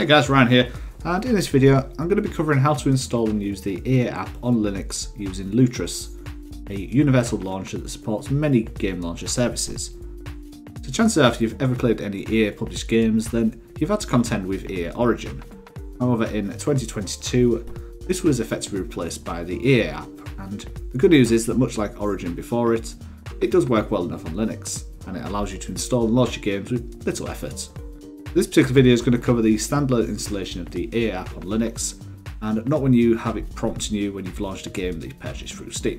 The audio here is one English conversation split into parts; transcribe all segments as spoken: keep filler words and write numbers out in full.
Hey guys, Ryan here, and in this video I'm going to be covering how to install and use the E A App on Linux using Lutris, a universal launcher that supports many game launcher services. So chances are if you've ever played any E A published games, then you've had to contend with E A Origin. However, in twenty twenty-two this was effectively replaced by the E A App, and the good news is that much like Origin before it, it does work well enough on Linux, and it allows you to install and launch your games with little effort. This particular video is going to cover the standalone installation of the E A App on Linux, and not when you have it prompting you when you've launched a game that you purchased through Steam.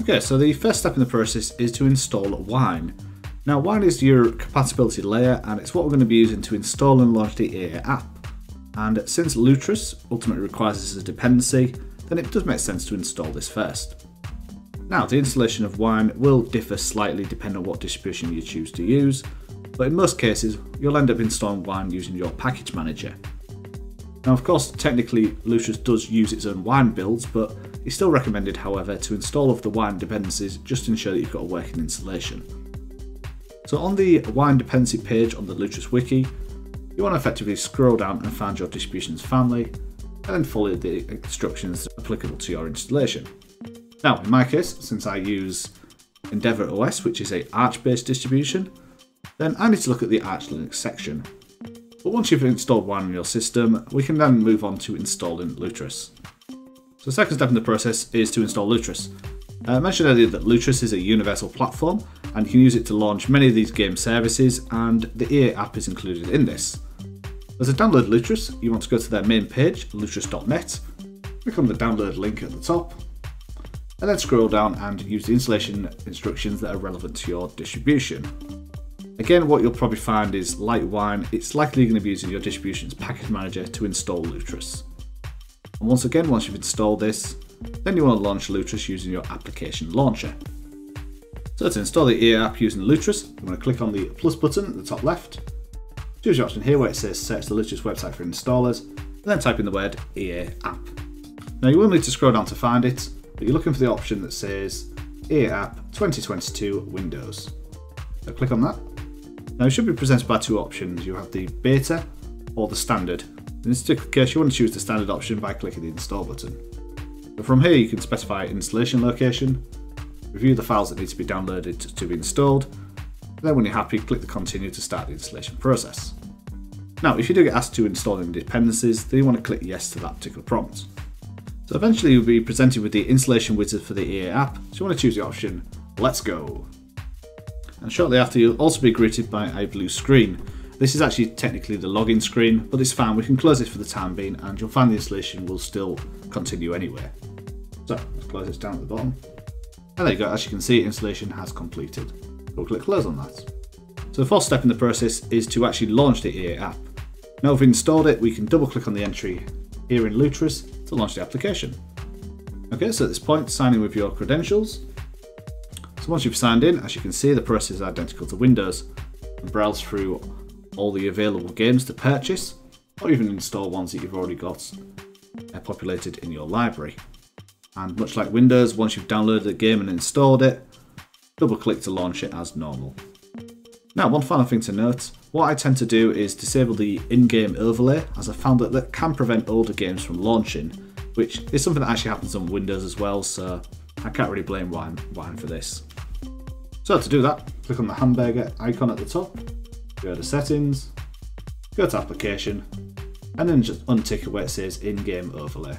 Okay, so the first step in the process is to install Wine. Now, Wine is your compatibility layer, and it's what we're going to be using to install and launch the E A App. And since Lutris ultimately requires this as a dependency, then it does make sense to install this first. Now, the installation of Wine will differ slightly depending on what distribution you choose to use, but in most cases you'll end up installing Wine using your package manager. Now of course technically Lutris does use its own Wine builds, but it's still recommended however to install of the Wine dependencies just to ensure that you've got a working installation. So on the Wine dependency page on the Lutris Wiki, you want to effectively scroll down and find your distribution's family and then follow the instructions applicable to your installation. Now in my case, since I use Endeavor O S, which is a Arch based distribution, then I need to look at the Arch Linux section. But once you've installed Wine on your system, we can then move on to installing Lutris. So the second step in the process is to install Lutris. I mentioned earlier that Lutris is a universal platform, and you can use it to launch many of these game services, and the E A App is included in this. As a download Lutris, you want to go to their main page, Lutris dot net, click on the download link at the top, and then scroll down and use the installation instructions that are relevant to your distribution. Again, what you'll probably find is, like Wine, it's likely going to be using your distribution's package manager to install Lutris. And once again, once you've installed this, then you want to launch Lutris using your application launcher. So to install the E A App using Lutris, you want to click on the plus button at the top left, choose your option here where it says search the Lutris website for installers, and then type in the word E A App. Now you will need to scroll down to find it, but you're looking for the option that says E A App twenty twenty-two Windows. So click on that. Now it should be presented by two options. You have the beta or the standard. In this particular case you want to choose the standard option by clicking the install button. But from here you can specify installation location, review the files that need to be downloaded to be installed, and then when you're happy click the continue to start the installation process. Now if you do get asked to install any dependencies, then you want to click yes to that particular prompt. So eventually you'll be presented with the installation wizard for the E A App, so you want to choose the option let's go. And shortly after you'll also be greeted by a blue screen. This is actually technically the login screen, but it's fine, we can close it for the time being and you'll find the installation will still continue anyway. So let's close this down at the bottom. And there you go, as you can see installation has completed. We'll click close on that. So the fourth step in the process is to actually launch the E A App. Now if we've installed it, we can double click on the entry here in Lutris to launch the application. Okay, so at this point sign in with your credentials. Once you've signed in, as you can see, the process is identical to Windows. And browse through all the available games to purchase, or even install ones that you've already got populated in your library. And much like Windows, once you've downloaded a game and installed it, double click to launch it as normal. Now, one final thing to note, what I tend to do is disable the in-game overlay, as I found that that can prevent older games from launching, which is something that actually happens on Windows as well, so I can't really blame Wine, Wine for this. So to do that, click on the hamburger icon at the top, go to settings, go to application, and then just untick where it says in-game overlay.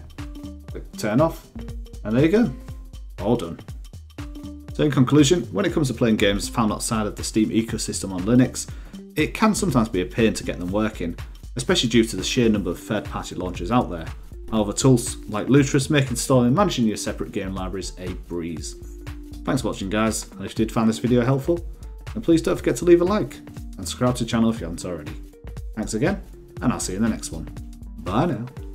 Click turn off, and there you go, all done. So in conclusion, when it comes to playing games found outside of the Steam ecosystem on Linux, it can sometimes be a pain to get them working, especially due to the sheer number of third-party launchers out there. However, tools like Lutris make installing and managing your separate game libraries a breeze. Thanks for watching guys, and if you did find this video helpful, then please don't forget to leave a like and subscribe to the channel if you haven't already. Thanks again, and I'll see you in the next one. Bye now.